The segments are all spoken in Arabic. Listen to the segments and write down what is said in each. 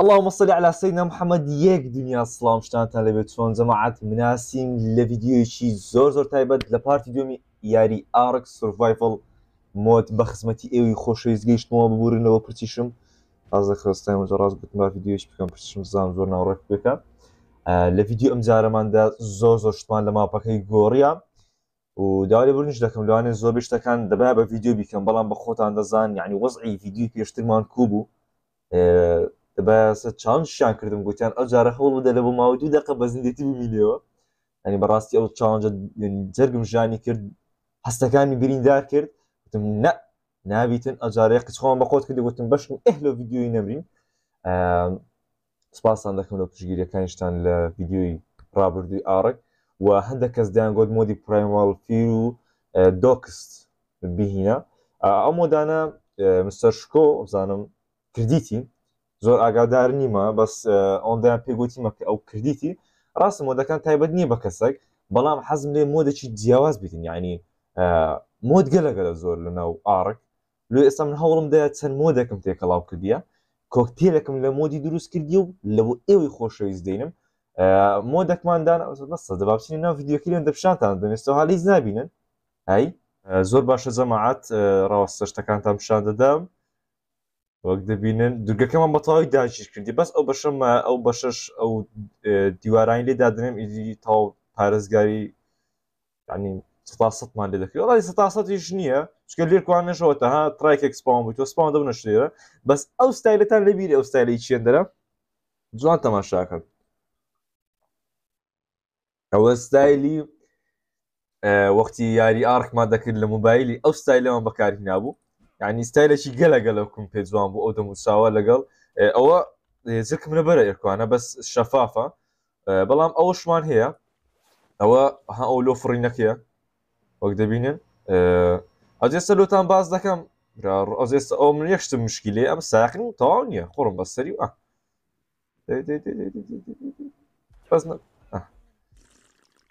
اللهم صل على سيدنا محمد. یک دنیا سلام شدن تن لبتون جماعت مناسیم لفیدیوی چی زور تایبت لپارتی دومی یاری آرک سروایفل مود بخزمتی ایوی خوشویزگیش نوما ببورن و پرتیشم از خواستم از راز بتمار ویدیویش بکن پرتیشم زام زور نورک بکن لفیدیو امزاره من ده زور شدن لما پاکی گوریا و داوری برنش دکم لوانه زور بیشتر کن دبای با ویدیو بیکن بلام با خود اندازان یعنی وضعی ویدیو پیشتر من کوبو بس تشالنجيان كردم قلت يعني اجا راح والله دابا ماودي دقه باز نديتي بمليون يعني براستي او تشالنج يعني ترقم جاني كرد حتى كان برين دار كرد قلت لا نابيتن اجا ريق تخون بقوت كدي قلت باش اهلو فيديو نمرين سباس عندكم لو بشجيريا كانشتان الفيديو رابر دي ارك وهندك ازدان جود مودي برايمال فيرو دوكست بهنا امودانا مستر شكو زانم كرديتي زور ئاگادار نیمە بەس ئەوەندەیان پێگوتیمە کە ئەو کردیتی ڕاست مۆدەکان تایبەت نییە بە کەسێک بەڵام حەزم لێ مۆدێکی جیاواز بین یعنی مۆد گەلەگەلە زۆر لەناو ئارک لێ ئێستا من هەوڵم دەیە چەند مۆدەکەم تێکەڵاو کردیە کۆکتێلەکەم لە مۆدی دروست کردی و لەبۆ ئێوەی خۆشەویست دێنم مۆدەکماندان دەبا بچینە ناو ڤیدیۆکە لێن دەپشانتان دەمێستەوە هەڵ هیچ نابینن ئەی زۆر باشە جەماعەت ڕاوەستە شتەکانتان پیشان دەدەم وقت بینن درگه که من بطایی داشتیش کردی بس او باشم او باشش او دیوارانی لی دادنم ایدی تا پارسگاری یعنی ستاسط من لی دکری ولی ستاسطیش نیه چون لیر کوان نشود ها ترایک اکسپان بود و سپان دو نشدیره بس او ستایل تن لبیره او ستایلی چیان دارم جوان تماشا کرد او ستایلی وقتی یاری آرک ما دکری لموبایلی او ستایلی من بکاری نبود يعني ستايلشي قلقلكم في زوان بو أودم وساوا لقل أو زلك من برا إركوانا بس شفافة بلام أول شمان هي أو ها أو لو فرينك هي وقت بينن أجلس لو تان بعض ذاكم أجلس أو من يكشت مشكلة أم ساكن طاونية خورم بس سريع بس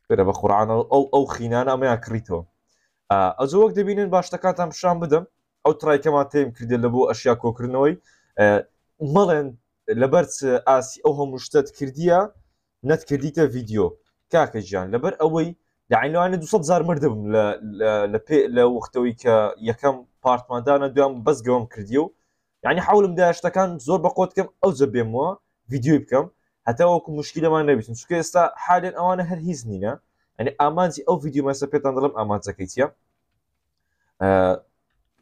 برا بخورعنا أو خينانا ما يكريتهم أجل وقت بينن باش تكاتم شام بدم او ترای کما تیم کردی لبو اشیا کوکردنەوەی مەڵێن لەبەر ئاسی ئەو هەموو شتت کردیە نەتکردیتە ڤیدیۆ کاکە جیان لەبەر ئەوەی یعنی لەوانێ 200,000 مردبم لە وەختەوەی کە یەکەم پارتماندانە دوام بەس گەوەم کردی و یعنی حەوڵم دایە شتەکان زۆر بەقۆ بکەم ئەو جە بێمەوە ڤیدیۆی بکەم هەتا وەکو موشکیلەمان نەبیتن چونکە ئێستا حالێن ئەوانە هەر هیچ نینە یعنی ئامانجی ئەو ڤیدیۆ مەسە پێتان دەڵێم ئامانجەکەی چییە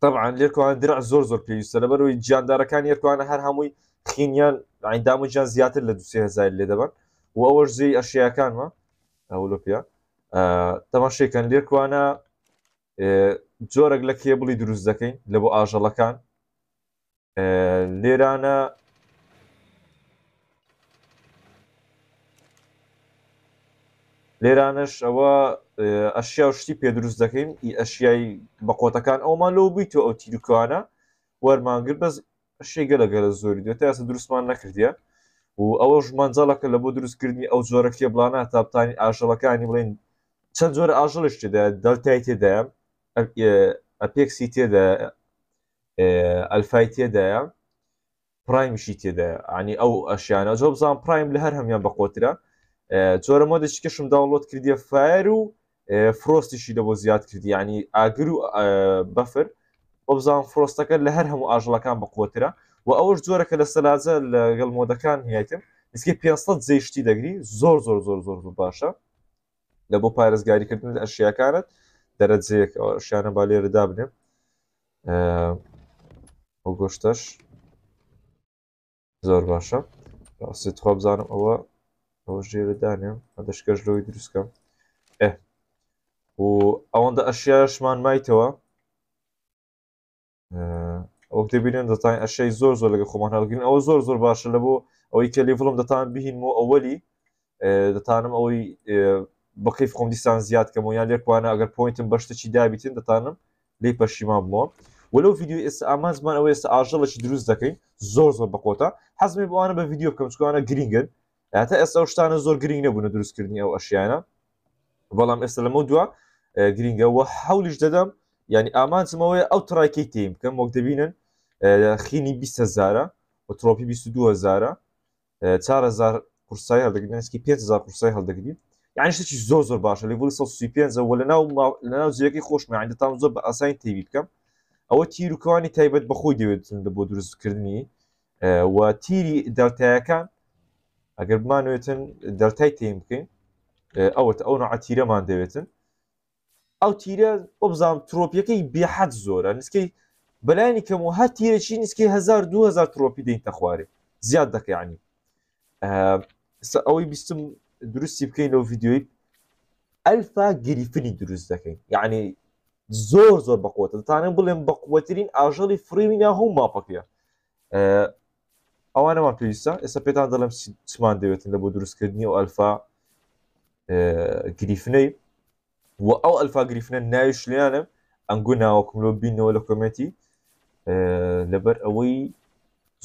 طبعا ليركوان درع زور بيوستا لبروي جان داركان يركوان هر هموي خينيان عندامو جان زياتر لدوسيه زايل لدبن واوش زي اشياء كان ما اولوبيا تماشي كان ليركوانا جورق لك يبلي دروز دكين لبو اجلا كان ليرانا ليرانش او اشياء شتي بيدروز دكين اشياء بقوتا كان او مالو بيتو او تيلكوانا ورمانغر بس اشياء قلقل زوري دو تاس دروس مان نكرديا و اوج منزلك لبو دروس كردني او زورك يبلانا تابتاني اجلكاني بلين چند زور اجلش تدا دلتايتي دا ابيكسيتي دا الفايتي دا برايم شيتي دا يعني او اشياء جوب زان برايم لهرهم يان بقوترا چۆرە مۆدێکی کەشم داوڵۆت کردیە فایر و فرۆستیشی لەبۆ زیاد کردی یعنی ئاگر و بەفر بۆ بزانم فرۆستەکە لە هەر هەموو ئاژەڵەکان بەقوترە و ئەوەش جۆرەکە لە سەلاجە لەگەڵ مۆدەکان هیاتم ئسکە 500 زەیشتی دەگری زۆر زۆر زۆر زۆر باشە لە بۆ پارێزگاریکردن لە ئەشیاکانت دەرەجەیەک ئەشیانە با لێرە دابنێم ئەو گۆشتەش زۆر باشە ڕاستی خۆ بزانم ئەوە وجهه دانم هذا شكل لو يدرس كم و اوند اشياء شمان مايتوا وقت بينن دتان اشياء زور لك خومن هلكين او زور باش لبو او يكلفلهم دتان بهن مو اولي دەتانم ئەوەی بەقیف خۆم دیسان زیاد کەمەوە یان لێکوانە ئەگەر پۆینتم بەشتێکی دابیتن دەتانم لێی پەشیمان بمەوە. وەلەو ڤیدیۆی ئێستا ئامان زمان ئەوەیە ئێستا ئاژەڵێکی دروست دەکەین زۆر زۆر بەقۆتە، حەزمێ بەوانە بە ڤیدیۆ بکەم چکوانە گرینگن، هاتە ئێستا ئەو شتانە زۆر گرینگ نەبوونە دروستکردنی ئەو ئەشیانە، بەڵام ئێستا لەمەو دووە گرینگە وە هەولیش دەدەم، یعنی ئامانزمەوەیە ئەو تڕایکەی تێی بکەم وەک دەبینن خینی 20,000ە ئۆترۆپی 22,000ە 4,000 قورسای هەڵدەگرنسکی 5,000 قورسای هەڵدەگرین، یعنی شتێکی زۆر زۆر باشە لێڤڵی 135 وە لەناو جێگەی خۆشمە، یعنی دەتانم زۆر بە ئاسانی تێوی بکەم. ئەوە تیرروکوانی تایبەت بەخۆی دەوێتن بۆ دروستکردنی و تیری دەرتایەکان ئەگەر بمانوێتن دەرتای تێم بکەین ئەوەت ئەو نەعەتیرەمان دەوێتن. ئەو تیرە بۆ بزانم ترۆپیەکەی بێحەد زۆرە، نسکەی بەلایانی کەمەوە هەر تیرەکی نسکەی 1000-2000 ترۆپی دەینتە خوارێ زیاد دەکەیانی. ئەوەی بیستم دروستی بکەین لەو ڤیدیۆی ئەلفا گریفنی دروست دەکەین، یعنی زۆر زۆر بەقوتە دەتانم بڵێم بەقوەترین ئاژەڵی فریوینا هەوو ماپەکەیە. ئەوانەمان پێویستە، ئێستا پێتان دەڵێم چمان دەوێتن لە بۆ دروستکردنی ئەو ئەلفا گریفنەی و ئەو ئەلفا گریفنە ناویش لێیانم ئەنگۆ ناوەکم لۆ بینەوە لە کۆمێتی لەبەر ئەوەی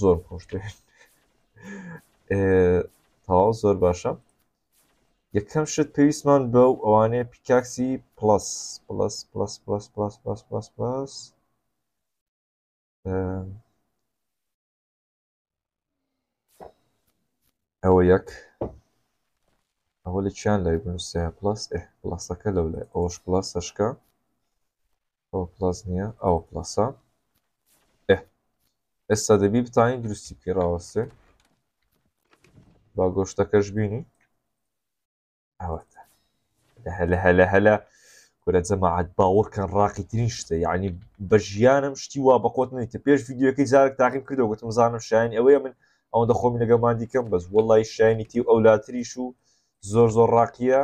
زۆر خۆشتێن تەواو زۆر باشە. یەکەم شت پێویستمان بەو ئەوانەیە پیکاکسی پلس ئەوە یەک، ئەوە لە چیان لای بنووسەیە پلس پلسەکە لەو لای ئەوەش پلسەشکە، ئەوە پلس نییە ئەوە پلسە. ئێستا دەبی بتانی دروستی بکەی ڕاوەستێ با گۆشتەکەش بینی هلا هلا هلا كل جماعة باور كان راقي ترينشت، يعني بجيانا مشتي وابقوتني تبيش فيديو كي زارك تعقيم كده وقت مزارنا شاين أويا من أو دخو من الجماعة دي كم بس والله الشاين تي أو لا تريشو زور زور راقية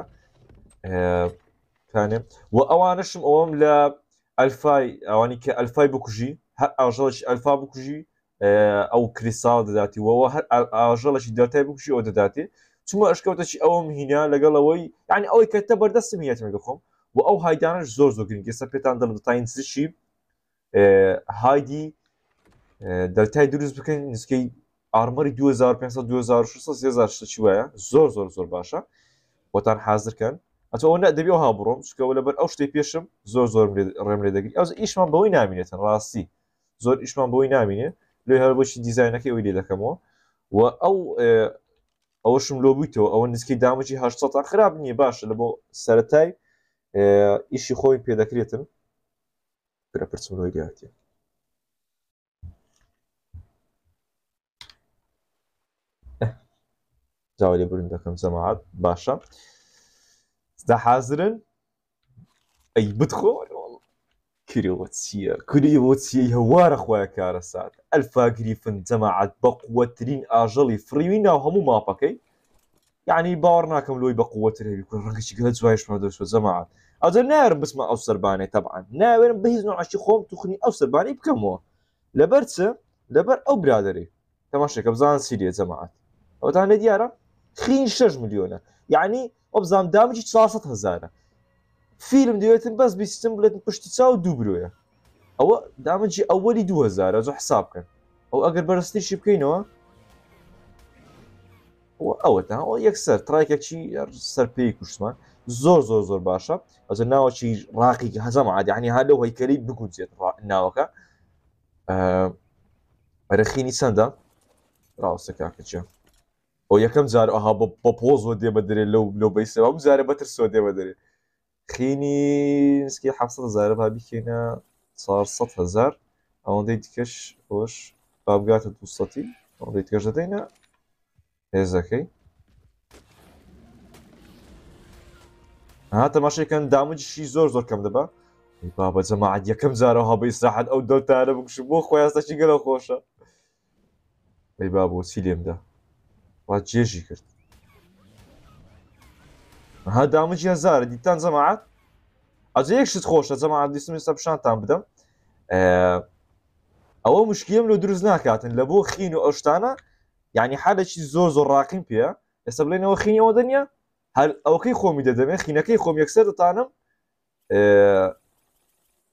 ثاني وأوانشم أوام لا ألفاي أواني كألفاي بوكجي أرجلش ألفا بوكجي أو كريسال داتي ووه أرجلش داتي بوكجي أو داتي ثم اشكوت شيء او مهنا لقلوي يعني او كتبر دسم هي تملكهم واو هايدانش زور زور جرينج سبيتان دل تاين شيء هايدي دلتاي دروز بكن نسكي ارمري 2500 2600 3000 شويه زور زور زور باشا وتان حاضر كان اتونا دبيو هابروم شكو ولا بر اوش تي بيشم زور زور رملي دقي او ايش من بوي نامينه راسي زور ايش من بوي نامينه لو هربوش ديزاينك ويلي دكمو واو ئەوشم لۆ بوویتەوە ئەوە نزیکەی دامەجی 800 خراب نییە باشە لە بۆ سەرەتای ئیشی خۆی پێدەکرێتن پرەپرچمەوەی دیاتێ. جاوە لێ برن دەکەم جەماعەت باشە دا حازرن ئەی بتخۆ کریەوە چییە کریەوە چیە هەوارە خۆیان کارە سات ئەلفا گریفن جەماعەت بەقوەترین ئاژەڵی فریوی ناو هەموو ماپەکەی، یعنی باوەڕ ناکەم لۆی بەقوەتر هەبی کورد ڕەنگەی گەلە جوایشمە دەشوە جەماعەت ئەجا ناوێرم بچمە ئەو سەربانەی تەبعان ناوێرم بە هیچ نوعی خۆم توخنی ئەو سەربانەی بکەمەوە لەبەر چ لەبەر ئەو برادەرێ تەماشەکە بزانن سیریە جەماعەت ئەوەتانە دیارە خین 6 ملیۆنە، یعنی ئەو بزانم دامەجی 400 هەزارە فیلم دەوێتن بەس بیستم بڵێتن پشتی چاو دوو برۆیە ئەوە دامەجی ئەوەلی 2000 زۆ حساب بکەن ئەو ئەگەر بەرەستیشی بکەینەوە ئەوەتە ئەو یەکسەر تڕایکێکی سەر پێی کوشتمان زۆر زۆر زۆر باشە ئەجە ناوەکی ڕاقی هەزەما عادیعنی هەر لەو هەیکەلەی بگونجێت ناوەکە بەرەخینی چەندە ڕاوستە کاکەچە ئەو یەکەم جار ئەها بە پۆزۆ دێ بەدرێت لەو بەیسەوە بزارە بەترسۆ دێ بەدرێت خيني نسكي 500 هزار بابي كينا صار 100 هزار او ديتكش واش بابقات توسطي او ديتكش دينا هزاكي ها تماشي كان دامج شي زور زور كم دبا بابا جماعه يكم زاروها بيساحد او دولت عرب وشبو خويا استا شي قالو خوشه اي بابو سيليم دا واجي جيكرت ها دامجی 1000 دیتان جەماعەت ئەجا یەک شت خۆشە جەماعەت دیسم ئێستا پیشانتان بدەم ئەوە مشکلیم لۆ دروست ناکاتن لە بۆ خین و ئەو شتانە، یعنی حالێکی زۆر زۆر ڕاقیم پێیە هستا بڵێن ئەوە خینەوە دنیا هەر ئەوەکەی خۆمی دەدەمێت خینەکەی خۆم یەکسەر دەتانم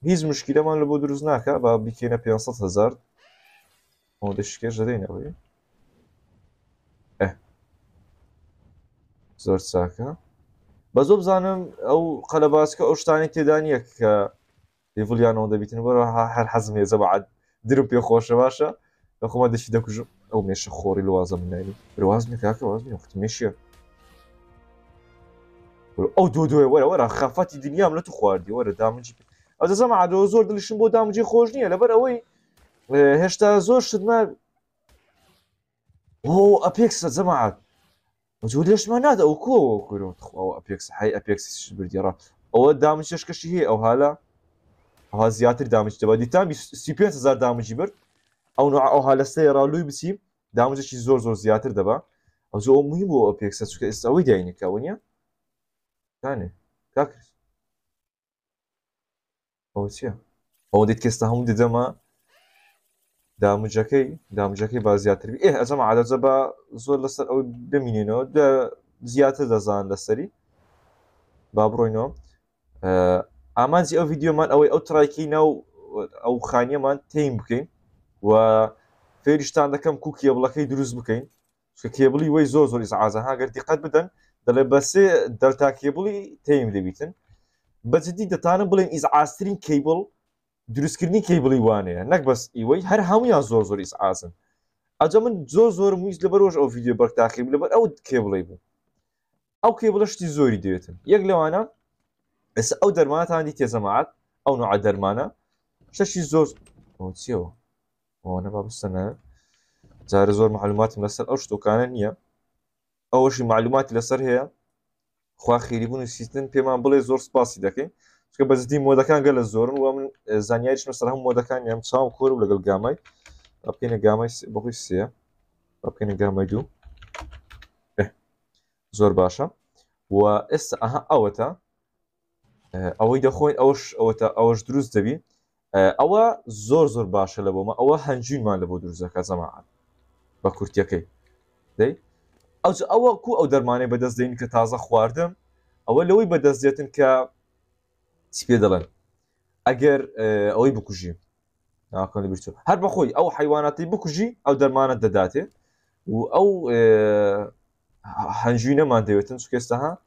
هیچ مشکیلەمان لە بۆ دروست ناکە بە بکەینە 500 هزار ئەوە دەشکێش دەدەینەوەی زۆر چاکە بە زۆر بزانم ئەو قەلەباسکە ئەو شتانی تێدا نیە کە لێڤڵیانەوە دەبیتن بەرە هەر حەزم هێزە بەعەد درم پێ خۆشە باشە لەخۆمە دەشی دەکوژم أو ماشي خوري لوازم منالي لوازمك هكا لوازمي وقت ماشي أو دو ورا خافتي دنيا ملاتو خواردي ورا دامجي أو زعما عاد زور دلشم بو دامجي خوش نية لبر أوي هشتا زور شدنا أو أبيكس زعما عاد وجود ليش ما نادا وكو كورو أو أبيكس حي أبيكس شبر ديرا أو دامجي شكشي هي أو هالا ها زياتر دامجي تبا دي تام 500 هزار دامجي برد أو نوع أو هالسير رالوي بسيم دامجة شيء زور زياتر دبا أو زو مهم هو أبيكس تشوف كاستوي دايني كونيا تاني كاكرس أو شيء أو ديت كاستهم دي زما دامجة كي بزياتر بي إيه زما عدد زبا زور لسر أو بمينينو ده زياتر دزان لسري بابروينو أما زي أو فيديو من أو ترايكينا أو خانية من تيم بكين و فيرشتان دكم كوكي بلاكي دروز بكين كيبلي وي زور ازعازا ها غير دقت بدن دل بس دلتا كيبلي تيم دبيتن بس دي دتان بلين ازعازترين كيبل دروز كرني كيبلي وانه نك بس ايوي هر هميا زور ازعازن اجمن زور مويز لبروج او فيديو برك تاخيب لبر او كيبلي بو او كيبلش تي زوري ديتن يغلو انا بس او درمانه عندي تي جماعات او نوع درمانه شي زور او تيو وانا بابستنا زار زور معلومات ملسر او شتو كان نيه اول شي معلومات لسر هي خو خيري بون سيستم بيمان بلا زور سباسي دكي شكو بزدي مودا كان قال الزور ومن زانياش مثلا هم مودا كان يم صام كور ولا قال جاماي بكين جاماي بخصيه بكين جاماي دو زور باشا واس اوتا او يدخوين اوش اوتا اوش دروز دبي أو زور باشا لبوما أو هنجين ما لبو دروزك زعما بكورتيكي دي أو كو أو درماني بدست دين كتازة خواردم أو لوي بدست ديتن ك سبيدلن أجر أوي بكوجي ناكن اللي بيشتو هر بخوي أو حيواناتي بكوجي أو درمانة دداتي أو هنجين ما ديوتن سكستها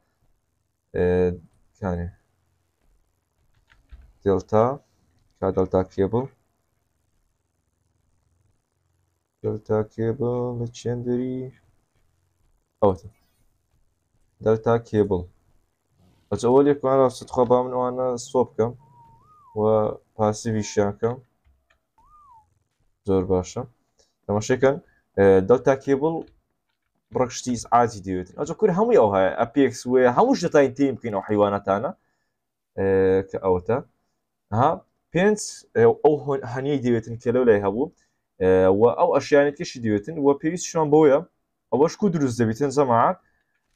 كاني دلتا دلتا كيبل لچندری اوت دلتا كيبل از اول یک من راست خوابم وانا صوب کم و پاسیوی شاکم زور باشم تماشا کن دلتا كيبل برکشتیز عادی دیوتن از کور هموی او های اپیکس و هموش دتا این تیم کین او حیواناتانا که اوتا ها بينس او هني ديوتن كلولا يهبو او اشياء كيش ديوتن وبيس شلون بويا او شكو دروز دبيتن زعما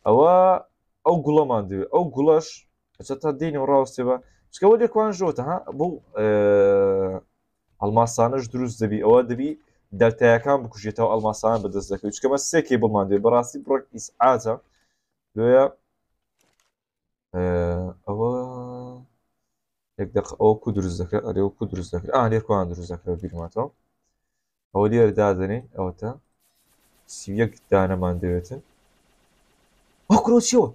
او غلامان دي او غلاش حتى دين وراوسيبا شكو دي كوان جوتا ها بو الماسانج دروز دبي او دبي دلتا كان بكوجيتو الماسان بدزك شكو سكي بماندي براسي برك اسعاده لويا او یک دقیقه او کدروز ذکر آره او کدروز ذکر آن لیر کوان دروز ذکر بیرون میاد او لیر دادنی آوتا سیویک دانه من دیوتن آه کروشیو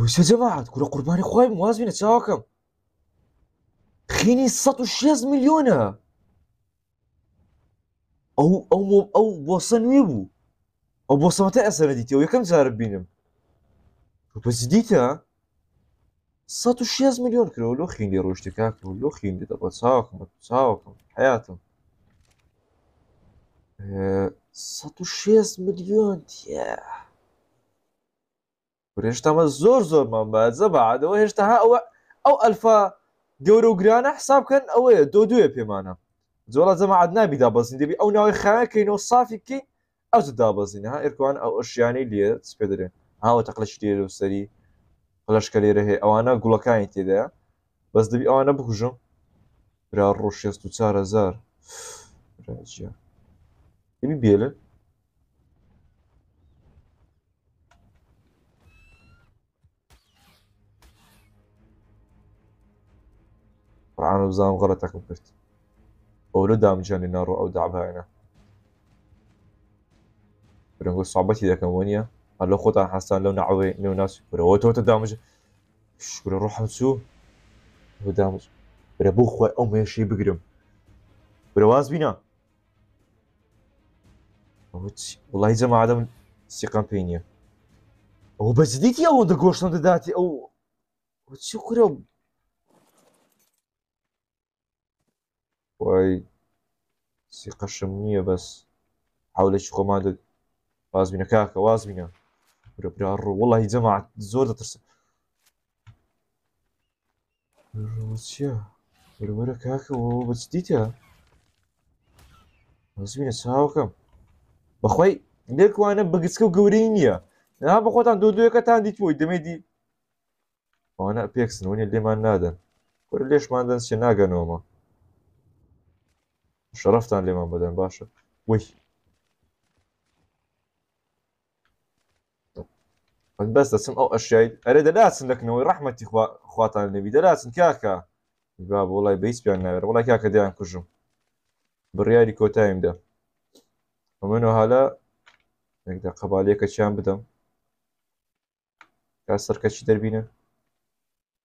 ويسا جماعة تقول قرباني خوي موازمين اتشاوكم خيني سطو شيز مليونة او بوصن ويبو او بوصن متى اسر ديتي او يكم زارب بينم بس ديتا سطو شيز مليون كرو لو خيني روش تكاكو لو خيني دابا تساوكم حياتهم سطو شيز مليون تياه هشتا ما زور من بعد زبعد و هشتا او الفا جورو جرانا حساب كان او دودوية بيمانا زولا زبعد نابي دابازين دبي او ناوي خانا كينو صافي كي او زدابازين ها اركوان او اشياني اللي تسبيدرين هاو تقلش ليرو سري قلش كليره هي او انا قولكاني تيدا بس دبي او انا بخجم برا الروش يستو تسارة زار راجع دبي بيلن قرآن بزام غلطك وكرت أولو دام جاني نارو أو دعبها هنا برنقول صعبتي ذاك وانيا قال له خوطان حسان لو نعوي لو ناس بروتو تدامج شكرا روح نسو ودامج بربو خوي أم هشي بقرم برواز بينا والله زعما عدم سيقامبينيا أو بس ديتي أو دقوش نداتي أو شكرا وای سیقشم نییە بەس حولێکی خۆمان وازبینە کاکە وازبینە برا ڕوو وەڵی جەماعەت زۆر دەترسم چیە وەرە کاکە بچ دیتە وازبینە چاوکەم بەخۆی لێکوانە بەگچکە و گەورەی نییە نا بە خۆتان دۆدوەکەتان دیتوەوەی دەمەدی ئەوانە پێکسن وەنێ لێمان نادەن وەرە لێشمان دەن چێ ناگەنەوەمە شرفتان لێمان بدەن باشە وی بەس دەچم ئەو ئەشیای ئەرێ دەلاچن لەکنەوەی ڕەحمەتی خواتان لێبی دەلاچن کاکە با وڵای بەیس پیان ناوێت وڵای کاکە دەیان کوژم بڕیاری کۆتایمدا ئەمەنەوە هەلا یەکدا قەباڵیەکە چیان بدەم کا سەرکە چی دەربینە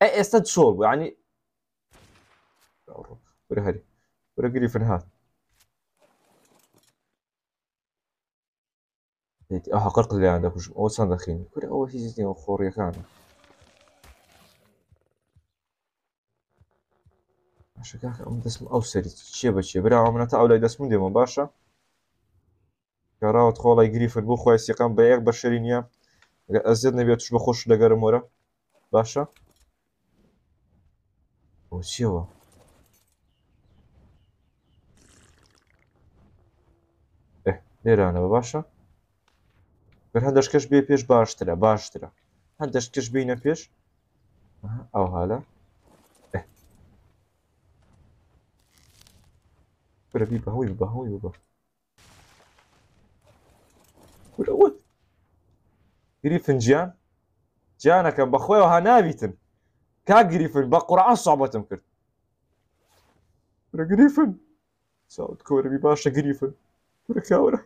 ئەی ئێستا چۆڵ بوو یعنی وەرە هەری ولا قريف هذا ديت اه قرق اللي عندك وش او صان دخين كل اول شيء زين خوري كان عشان كاك ام دسم او سري شبشه برا عمرنا تاع اولاد دسم ديما باشا كراو تخول اي قريف بو خويا سيقام بايق بشرينيا ازدنا بيتش بخش لقر مورا باشا وشيوا لێرانە بە باشە بەر هەندەش کەش بێ پێش باشترە باشترە هەندەش کەش بینە پێش ئەو هالا برەبی بەهوی بەهوی بە گریفن گیان گیانەکەم بەخۆیەوە هاناویتن کا گریفن بە قورعان سوحبەتم کرد برە گریفن چاوت کۆرەبی باشە گریفن بركاورة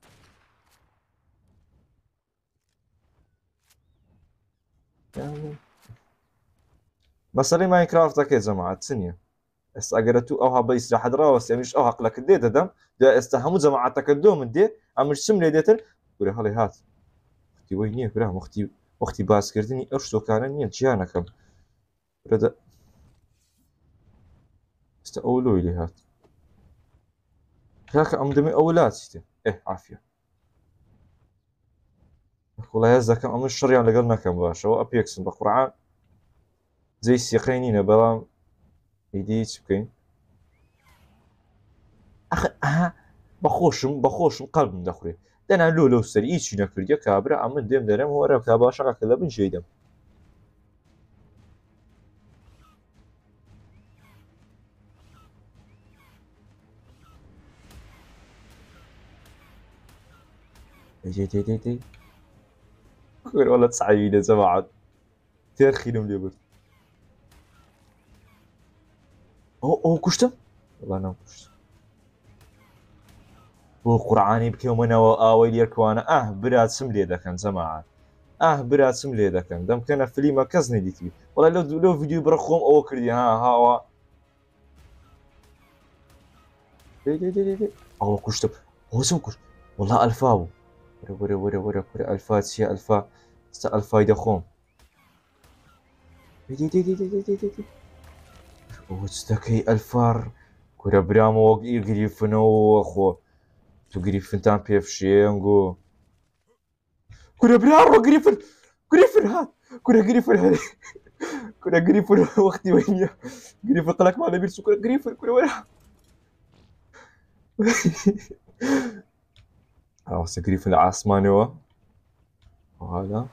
مسألة ماينكرافت كي جماعة سنية اس اقرتو اوها بيس لحد راوس امش اوها قلك دي ددم دا استهمو جماعة تكدوم دي امش سملي ديتن وري هالي هات اختي ويني كره اختي باس كردني ارشتو كان ني جانكم بردا استقولوا لي هات كاك امدمي اولاد شتي عافيه والله هزك أم الشر يعني قلنا كم باش هو أبيكسن بقرعان زي السيقينين بلام يدي تبكين أخ ها بخوشم قلب من دخوري دنا لو سري إيش نكرد يا كابرة أم دم درم هو رأب كاباش على كلام جيدم تي غير والله تصعيد يا جماعة تارخينهم لي برد. او كشته والله انا كشته وقرعاني بكم انا واوي ليركوانا برات سم لي داك جماعة برات سم لي داك دام كان فيلم كزني ديتي والله لو فيديو برخوم او كردي هاوا دي او كشته او سم كشته والله الفاو ورا ورا ورا ورا الفا سي الفا ستا الفا يدخوم دي وستكي الفار كورا برامو يغريفنو اخو تغريفن تام بي اف شينغو كورا برامو غريفن غريفن هاد كورا غريفن هاد كورا غريفن وقتي وين غريفن طلعك مع لبير سكر غريفن كورا ولا اه غريفن عثماني وهذا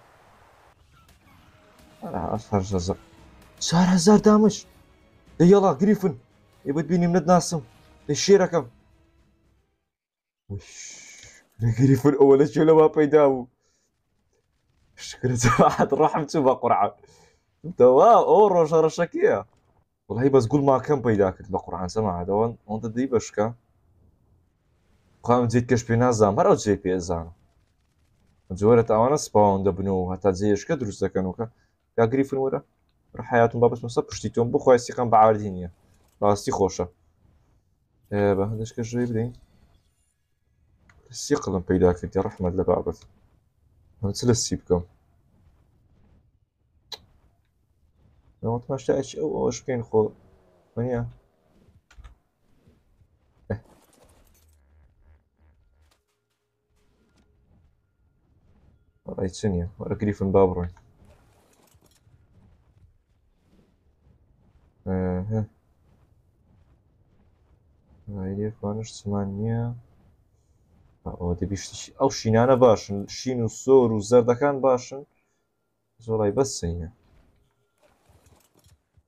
انا اصهر جزر صار 1000 دامج يلا غريفن يبغى تبيني من الناسم الشيركم وش غريفن اول شيء لما بيداو شكرا واحد راح متوبه قرعه انت واو اورو شرشكيه والله بس قول ما كان بيداك القرعان سمع هذا وان انت دي بشكا قام زيد كش بينازا مره زي بيزا جوره تاعنا سباون دبنو حتى زيش كدرس كانوكا يا غريفن ورا حياتهم بابس مصاب بشتيتهم بخويا سيقام بعاردينيا راستي خوشه دابا هاداش كنجري بدين السيقلم بيداك ديال رحمه لبابس نتسلسي بكم لو ما شتاش واش كاين خو هانيا راهي تسنيا ورا كريفن بابروين هاي فانش ثمانية او دبيش او شينانا باشن شين وصور وزردكان باشن زولاي بس هنا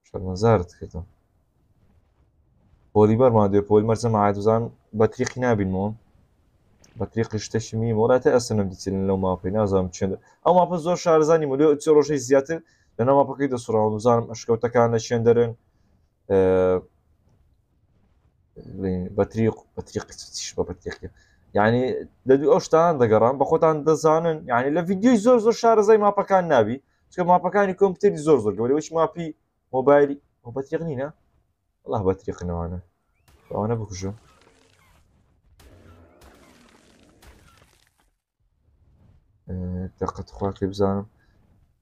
شرما زارت كده بوليبر ما ديو بوليمر زعما زان بطريقي نابين مو بطريقي شتشمي ولا تاسنم ديتين لو ما بينا زعما تشند او ما بزور شارزاني مولو تصوروا شي زياده لأنه ما بقيت الصراحة وزارم أشكوتا كان شندرن بطريق تشبه بطريق يعني لدو أشتان دقران بخوتان دزانن يعني لفيديو زور شهر زي ما بقان نابي سكب ما بقاني كمبتر زور قولي وش ما بي موبايلي وبطريقنينا والله بطريقنا وانا بكشو دقت خواكي بزانم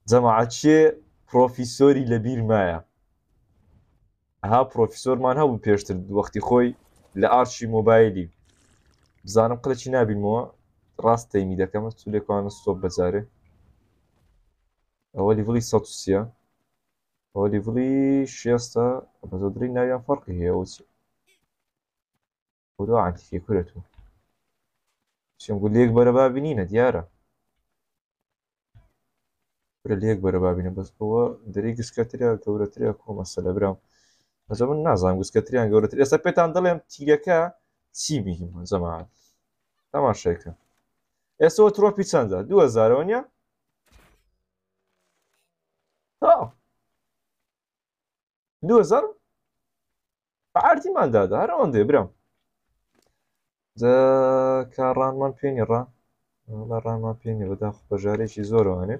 جماعة شي بروفيسوري لبير مايا ها بروفيسور مان هاو بيشتر وقتي خوي لارشي موبايلي بزانم قلتشي نابي مو راس تيمي داكا ما تسوليكو انا الصوب بزاري اولي فولي ساتوسيا اولي فولي شيستا بزودري نايا فرقي هي اوتي ودو عندي في كورتو شي نقول ليك بربا بنينا ديارة اللي يكبر بابين بس هو دريق سكاتريا قورة تريا كوما سلبرام مثلا نازم سكاتريا قورة تريا سبيت عندلهم تيجاكا سيميهم زمان تمام شيكا اسو تروح بيتساندا 2000 ها 2000 عارتي ما دادا هروندي برام ذا كاران مان بينيرا والله ران مان بينيرا داخل بجاري شي زورو يعني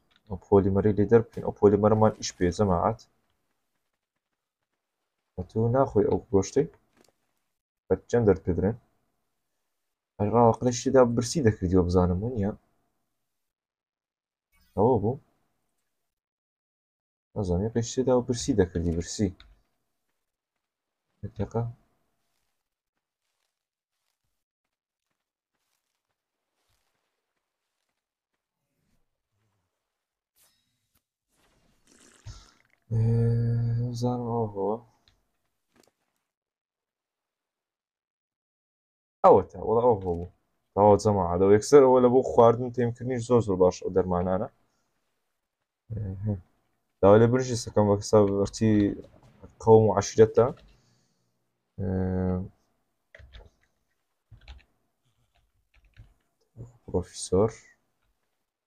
بوليمري لي دربكين او بوليمر مان ايش بيه جماعات هاتو ناخوي او كوشتي باتشان درب درن الراوة قلشي دا برسي دا كرديو بزانم ونيا او بو نظامي قلشي دا برسي دا كردي برسي اتاقا Nous allons voir. أوتا والله أو بابو تاو زمان هذا ويكسر ولا بو خواردن تيمكننيش زور زور باش قدر معنا أنا لا ولا برجي سكان وكسر برتي قوم وعشرتها بروفيسور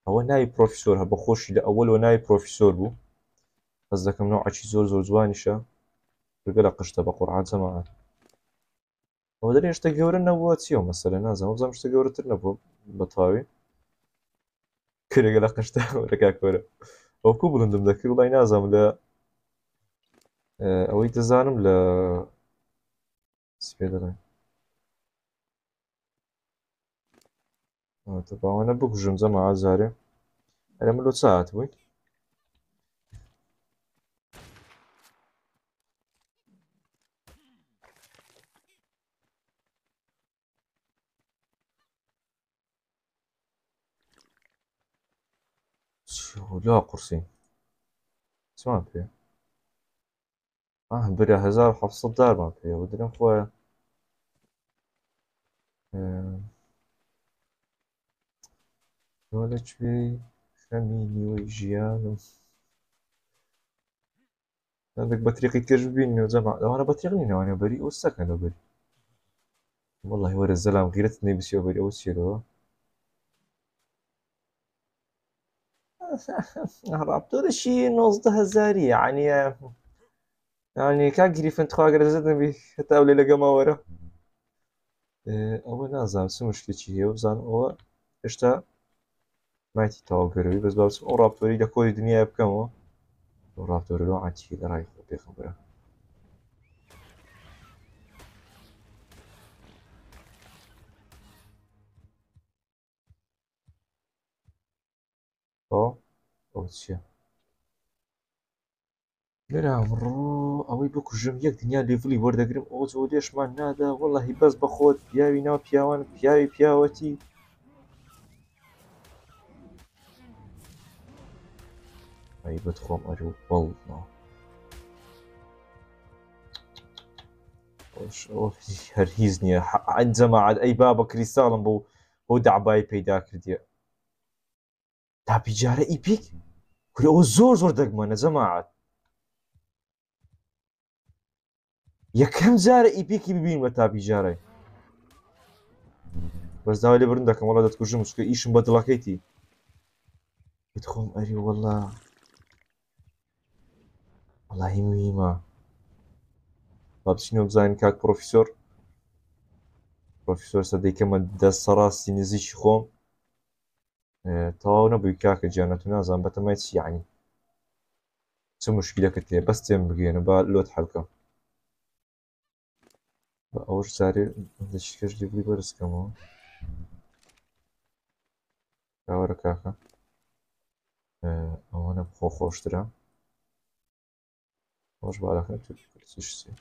هو ناي بروفيسور هبا خوش لأول وناي بروفيسور بو قصدك منوع شي زور زور زوانشة رجلا قشطة بقرعة زمان ودري إيش تجور النبوات يوم مثلاً نازم وبزم إيش تجور النبوة بطاوي كل جل قشته وركع كوره أو كوبلن دم ذكر الله نازم لا أويت الزانم لا سبيدرين طبعاً أنا بقجم زم عازاري أنا ملو ساعات وين لا قرصي اسمع فيه بري 1700 دار ما فيه ودرين خويا ولا تشبي خميني ويجيانو عندك بطريقي كجبيني وزعما انا بطريقني انا بريء والسكن بريء والله ورا الزلام غيرتني بسيو بريء وسيرو هربتور شي 19,000 يعني كاجري فين تخاغر زدن بي حتى ولا لقى ما ورا اول نازم سو مشكل شي هو زان او اشتا مايتي توغري بس بس رابطوري لكل الدنيا بكم رابطوري لو عتي رايح بخبره أوتشيا نرى مرو أوي بوكو جم يك دنيا ليفلي ورد قريم أوت وديش ما نادا والله بس بخود بياوي ناو بياوان بياوي بياوتي أي بدخوم أجو والله وش أوفي هرهيزني عند زمان أي بابا كريستالم بو هو دعباي بيدا كردي تا بيجاره اي بيك كل او زور زور دغمانه جماعه يا كم زاره اي بيك ببين وتا بيجاره بس داولي برندك والله تكوجم شكو ايش بدلاكيتي بدخوم اري والله ميما بابشنو زين كاك بروفيسور صديق من دسراس نزيش خوم طاونا بيكاك جانتنا زان بتميت يعني شو مشكلة كتير بس تم بقينا باللوت حلقة بأوش ساري ليش كش جبلي برس كمان كاورا كاكا أنا بخو خوش ترى خوش بالآخر تقول شيء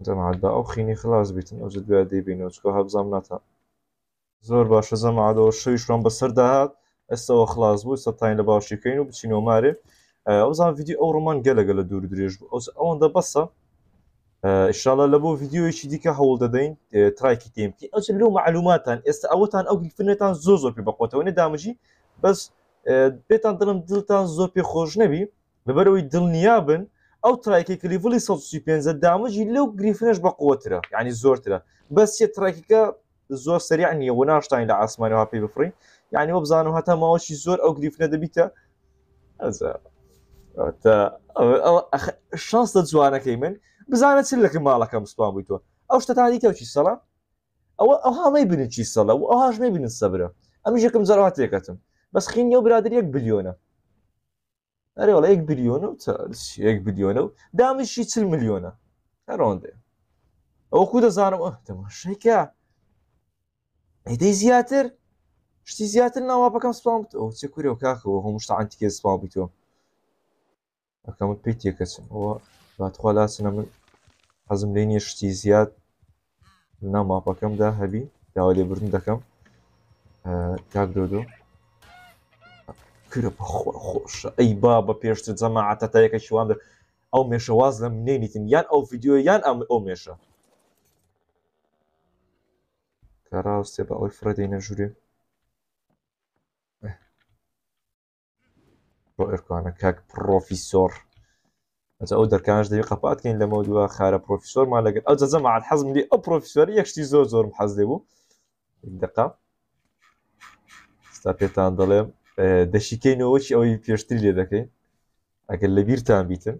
زمعد بقى أخيني خلاص بيتن أوجد بقى دي بيني وشكوها بزمنتها زور باشا زمعد وشويش رام بسر دهات استوى خلاص بو استطاين لباشي كينو بتشينو ماري وزعم فيديو أو رومان قلق لدور دريج بو أون ده بسا إن شاء الله لبو فيديو يشي ديكا حول دادين ترايكي تيمكي أوجد لو معلوماتان استعوتان أو قلفنتان زور بي بقوته وني دامجي بس بيتان دلم دلتان زور بي خوش نبي لبروي دل نيابن او ترايكي كليفلي صوصي بينزا دامج لو غريفنش بقوه ترى يعني زور ترى بس ترايكي زور سريع ني وناشتاين لعثمان وهابي بفري يعني وبزانو حتى ما وش زور او غريفنا دبيتا هذا الشانس تزوانا كيمن بزانه تسلك مالك مصطام بيتو او شتا تعديك وشي الصلاه او ها ما يبين شي الصلاه او هاش ما يبين الصبره امجيكم زرعات يكتم بس خينيو برادريك بليونه أري والله 1 بليون تاعش 1 بليون دام شي 3 مليون راوند او كود زانم تماشي كاع ايدي زياتر شتي زياتر نوا باكم سبامت او تيكوريو كاك هو مش تاع انتي سبام بيتو كم بيتي كاس هو لا تخلاص انا حزم ليني شتي زياد نما باكم ذهبي داولي برندكم كاك دودو كرب خوش أي بابا بيرشت زمان عتاتيك شو عندك أو مش وازلم نينتين يان أو فيديو يان أو مش كراوس تبقى أول فردين الجوري رأيكم كاك بروفيسور مثلا أقدر كانش دقيقة قبعت كين لموضوع خارج بروفيسور ما لقيت أو زمان الحزم لي أو بروفيسور يكشتي زور محزم ليه دقة استعبيت عن ضلم دشيكين وش أو يبيشتري لي ذاكين أكل لبير تام بيتم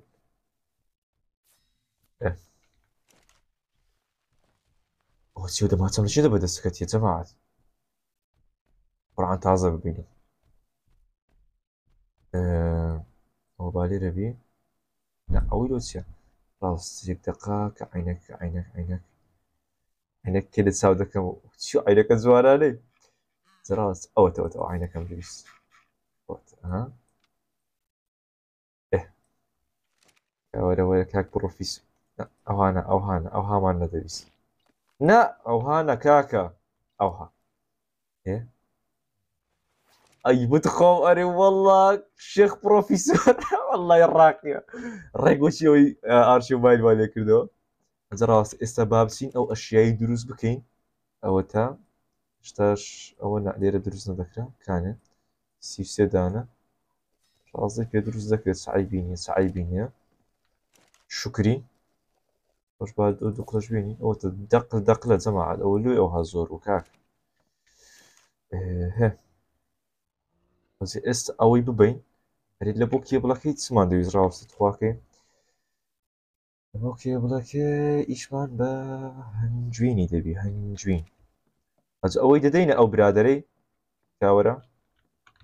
أو شو ده ما تسمع شو ده بدأ سكت يا جماعة قرآن تعذب بينه هو بالي ربي لا أول وش خلاص دقة كعينك عينك عينك عينك كده سودة كم شو عينك زوار عليه زراس أو عينك كم لبس ها ولا كاك بروفيسور لا أو هانا ما لنا دبيس لا أو هانا كاكا أو ها إيه أي بتخاف أري والله شيخ بروفيسور والله الراقي ريغوشي أرشيف بايل بالي كردو زراس السباب سين أو أشياء دروس بكين أو تا شتاش أو نقدر دروسنا ذكرها كانت سيدانا قصدك دروس ذكرت سعيبيني شكري واش بعد دقلش بيني او دقله جماعه الاولوي او هزور وكاك ها وزي است اوي ببين اريد لبوكي بلاكي تسمان دي زراو ستواكي اوكي بلاكي اشمان با هنجويني دبي هنجوين از اوي ددينا او برادري كاورا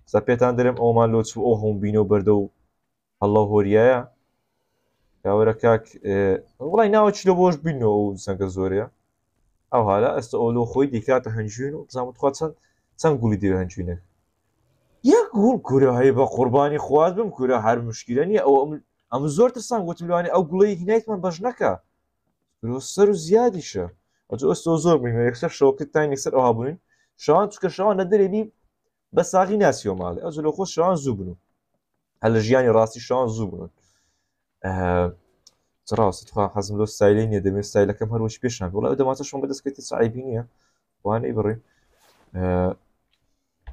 زابيتان درم او مالوتو او هم بينو بردو الله هوريا كاورا كاك والله ناوتش لبوش بينو زنقة زوريا او هلا استقولو خوي ديكات هنجينو زعما تخواتسن تنقولي ديو هنجينك ياكول كورا هيبا قرباني خواز بم كورا هر مشكلة او ام زور ترسان قوتملواني او قولي هنايت من بجنكا كورو سرو زيادشا او استو زور بينو يكسر شوكت تاني يكسر او هابونين شوان تسكا شوان ندري بي بس اغي ناسيو مالي او لو خوش شوان زوبنو هلا جياني راسي شوان زوبنو تراست خا حزم لو ستايلين يدمي ستايل كم هروش بيشان والله اذا ما تشون بدس كنت صعيبينيه وانا يبري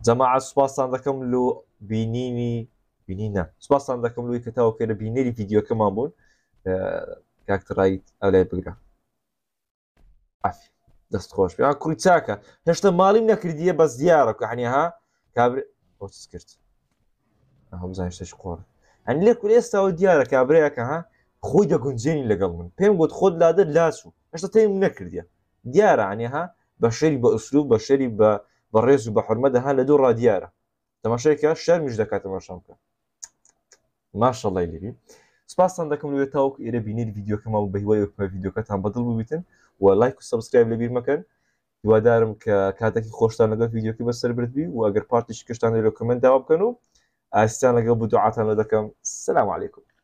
جماعه سباس عندكم لو بينينا سباس عندكم لو كتاو كده بينيري فيديو كمان بون كاكترايت على بقرا عفي دست خوش يعني كريتاكا هشتا مالي من كرديه بس ديارك يعني ها كابر او سكرت هم زايش تشقور يعني لك كل استاو ديارك ابريك ها خويا جونزيني لقلمن بيم قلت خد لا ده لاسو ايش تتم نكر ديارة يعني ها بشري باسلوب بشري بالريز وبحرمده ها لدور ديارة تماشيكا الشر مش دكات ماشامكا ما شاء الله يلي سباس عندكم لو تاوك يرى بيني الفيديو كما بهوايك فيديو كتام بدل ببيتن ولايك وسبسكرايب لبير مكان يوادارم كاتكي خوشتان لقل فيديو كي بس سربرت بي واجر بارتيش كشتان لو كومنت داوب كانوا استنى لقل بدعاتنا لدكم السلام عليكم.